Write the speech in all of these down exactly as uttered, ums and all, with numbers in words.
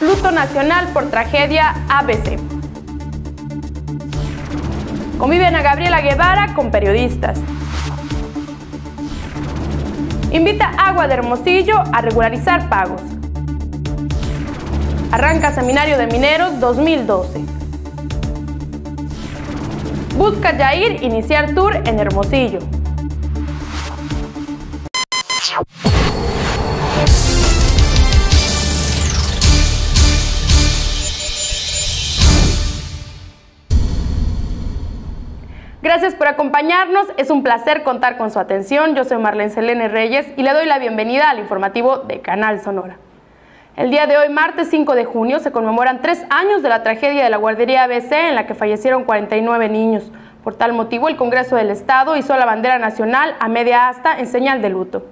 Luto nacional por tragedia A B C. Convive Ana Gabriela Guevara con periodistas. Invita Agua de Hermosillo a regularizar pagos. Arranca Seminario de Mineros dos mil doce. Busca Yahir iniciar tour en Hermosillo. Gracias por acompañarnos, es un placer contar con su atención. Yo soy Marlen Selene Reyes y le doy la bienvenida al informativo de Canal Sonora. El día de hoy, martes cinco de junio, se conmemoran tres años de la tragedia de la guardería A B C en la que fallecieron cuarenta y nueve niños. Por tal motivo, el Congreso del Estado hizo la bandera nacional a media asta en señal de luto.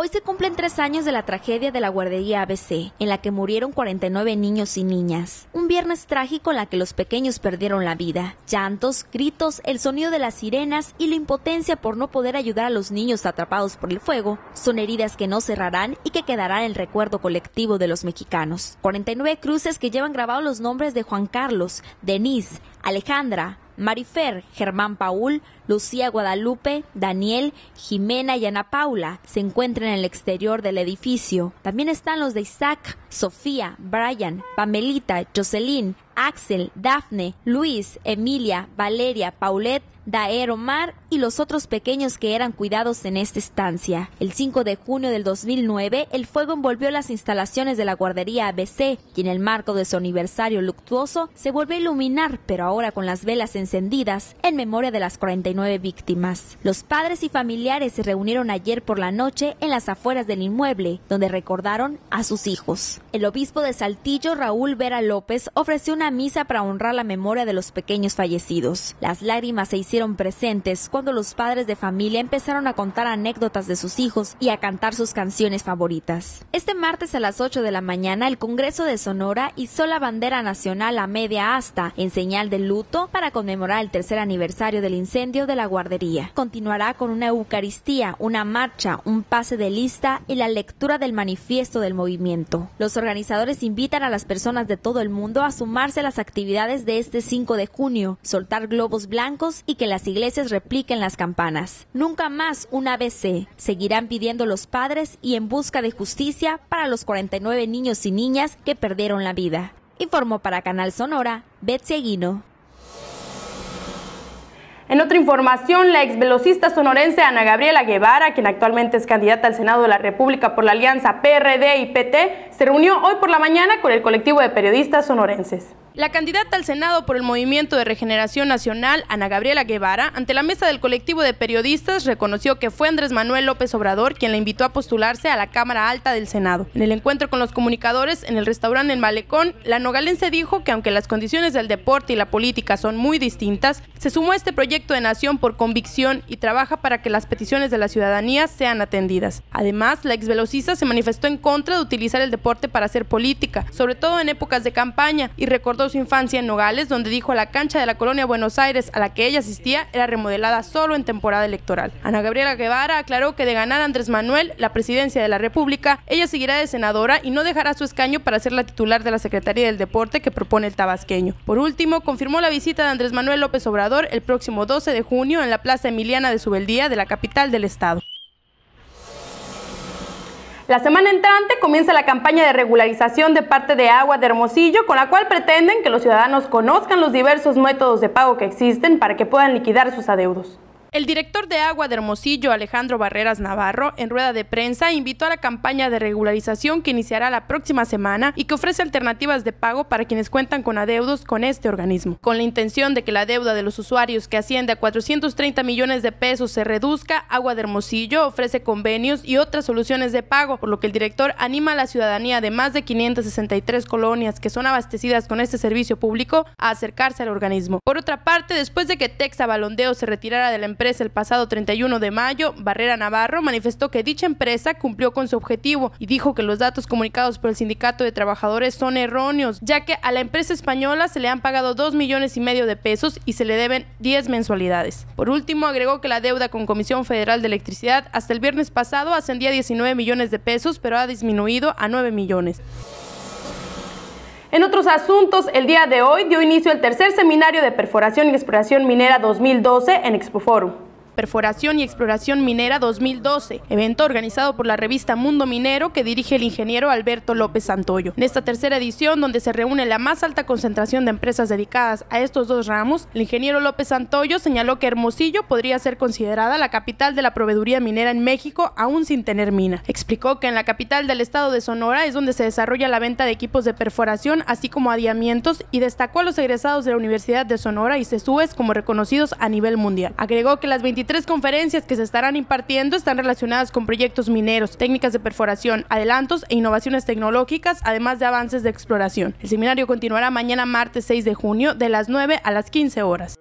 Hoy se cumplen tres años de la tragedia de la guardería A B C, en la que murieron cuarenta y nueve niños y niñas. Un viernes trágico en la que los pequeños perdieron la vida. Llantos, gritos, el sonido de las sirenas y la impotencia por no poder ayudar a los niños atrapados por el fuego son heridas que no cerrarán y que quedarán en el recuerdo colectivo de los mexicanos. cuarenta y nueve cruces que llevan grabados los nombres de Juan Carlos, Denise, Alejandra, Marifer, Germán Paul, Lucía Guadalupe, Daniel, Jimena y Ana Paula se encuentran en el exterior del edificio. También están los de Isaac, Sofía, Brian, Pamelita, Jocelyn, Axel, Dafne, Luis, Emilia, Valeria, Paulette, Daer, Omar y los otros pequeños que eran cuidados en esta estancia. El cinco de junio del dos mil nueve, el fuego envolvió las instalaciones de la guardería A B C y en el marco de su aniversario luctuoso se volvió a iluminar, pero ahora con las velas encendidas en memoria de las cuarenta y nueve víctimas. Los padres y familiares se reunieron ayer por la noche en las afueras del inmueble, donde recordaron a sus hijos. El obispo de Saltillo, Raúl Vera López, ofreció una misa para honrar la memoria de los pequeños fallecidos. Las lágrimas se hicieron presentes cuando los padres de familia empezaron a contar anécdotas de sus hijos y a cantar sus canciones favoritas. Este martes a las ocho de la mañana, el Congreso de Sonora hizo la bandera nacional a media asta en señal de luto para conmemorar el tercer aniversario del incendio de la guardería. Continuará con una eucaristía, una marcha, un pase de lista y la lectura del manifiesto del movimiento. Los organizadores invitan a las personas de todo el mundo a sumarse a las actividades de este cinco de junio, soltar globos blancos y que las iglesias repliquen las campanas. Nunca más un A B C. Seguirán pidiendo los padres y en busca de justicia para los cuarenta y nueve niños y niñas que perdieron la vida. Informó para Canal Sonora, Betsy Aguiño. En otra información, la exvelocista sonorense Ana Gabriela Guevara, quien actualmente es candidata al Senado de la República por la alianza P R D y P T, se reunió hoy por la mañana con el colectivo de periodistas sonorenses. La candidata al Senado por el Movimiento de Regeneración Nacional, Ana Gabriela Guevara, ante la mesa del colectivo de periodistas, reconoció que fue Andrés Manuel López Obrador quien la invitó a postularse a la Cámara Alta del Senado. En el encuentro con los comunicadores en el restaurante El Malecón, la nogalense dijo que aunque las condiciones del deporte y la política son muy distintas, se sumó a este proyecto de nación por convicción y trabaja para que las peticiones de la ciudadanía sean atendidas. Además, la exvelocista se manifestó en contra de utilizar el deporte para hacer política, sobre todo en épocas de campaña, y recordó su infancia en Nogales, donde dijo la cancha de la colonia Buenos Aires a la que ella asistía era remodelada solo en temporada electoral. Ana Gabriela Guevara aclaró que de ganar Andrés Manuel la presidencia de la República, ella seguirá de senadora y no dejará su escaño para ser la titular de la Secretaría del Deporte que propone el tabasqueño. Por último, confirmó la visita de Andrés Manuel López Obrador el próximo doce de junio en la Plaza Emiliana de Subeldía de la capital del estado. La semana entrante comienza la campaña de regularización de parte de Agua de Hermosillo, con la cual pretenden que los ciudadanos conozcan los diversos métodos de pago que existen para que puedan liquidar sus adeudos. El director de Agua de Hermosillo, Alejandro Barreras Navarro, en rueda de prensa invitó a la campaña de regularización que iniciará la próxima semana y que ofrece alternativas de pago para quienes cuentan con adeudos con este organismo, con la intención de que la deuda de los usuarios que asciende a cuatrocientos treinta millones de pesos se reduzca. Agua de Hermosillo ofrece convenios y otras soluciones de pago, por lo que el director anima a la ciudadanía de más de quinientas sesenta y tres colonias que son abastecidas con este servicio público a acercarse al organismo. Por otra parte, después de que Texas Balondeo se retirara de la empresa el pasado treinta y uno de mayo, Barrera Navarro manifestó que dicha empresa cumplió con su objetivo y dijo que los datos comunicados por el Sindicato de Trabajadores son erróneos, ya que a la empresa española se le han pagado dos millones y medio de pesos y se le deben diez mensualidades. Por último, agregó que la deuda con Comisión Federal de Electricidad hasta el viernes pasado ascendía a diecinueve millones de pesos, pero ha disminuido a nueve millones. En otros asuntos, el día de hoy dio inicio el tercer seminario de perforación y exploración minera dos mil doce en ExpoForum. Perforación y Exploración Minera dos mil doce, evento organizado por la revista Mundo Minero que dirige el ingeniero Alberto López Santoyo. En esta tercera edición, donde se reúne la más alta concentración de empresas dedicadas a estos dos ramos, el ingeniero López Santoyo señaló que Hermosillo podría ser considerada la capital de la proveeduría minera en México, aún sin tener mina. Explicó que en la capital del estado de Sonora es donde se desarrolla la venta de equipos de perforación, así como adiamientos, y destacó a los egresados de la Universidad de Sonora y CESUES como reconocidos a nivel mundial. Agregó que las veintitrés Tres conferencias que se estarán impartiendo están relacionadas con proyectos mineros, técnicas de perforación, adelantos e innovaciones tecnológicas, además de avances de exploración. El seminario continuará mañana martes seis de junio de las nueve a las quince horas.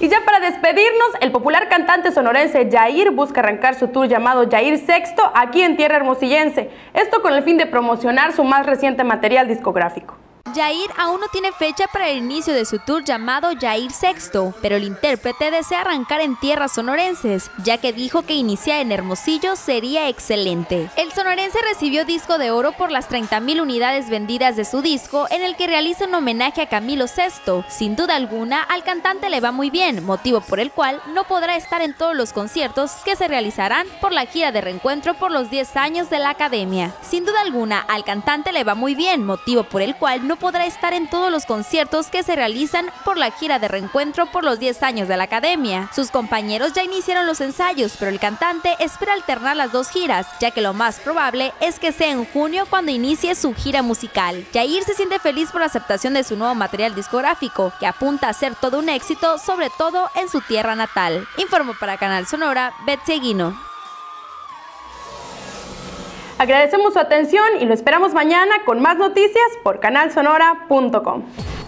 Y ya para despedirnos, el popular cantante sonorense Yahir busca arrancar su tour llamado Yahir sexto aquí en tierra hermosillense, esto con el fin de promocionar su más reciente material discográfico. Yahir aún no tiene fecha para el inicio de su tour llamado Yahir sexto, pero el intérprete desea arrancar en tierras sonorenses, ya que dijo que iniciar en Hermosillo sería excelente. El sonorense recibió disco de oro por las treinta mil unidades vendidas de su disco, en el que realiza un homenaje a Camilo sexto. Sin duda alguna, al cantante le va muy bien, motivo por el cual no podrá estar en todos los conciertos que se realizarán por la gira de reencuentro por los diez años de la Academia. Sin duda alguna, al cantante le va muy bien, motivo por el cual no podrá estar en todos los conciertos que se realizan por la gira de reencuentro por los diez años de la Academia. Sus compañeros ya iniciaron los ensayos, pero el cantante espera alternar las dos giras, ya que lo más probable es que sea en junio cuando inicie su gira musical. Yahir se siente feliz por la aceptación de su nuevo material discográfico, que apunta a ser todo un éxito, sobre todo en su tierra natal. Informó para Canal Sonora, Betsy Aguiño. Agradecemos su atención y lo esperamos mañana con más noticias por canal sonora punto com.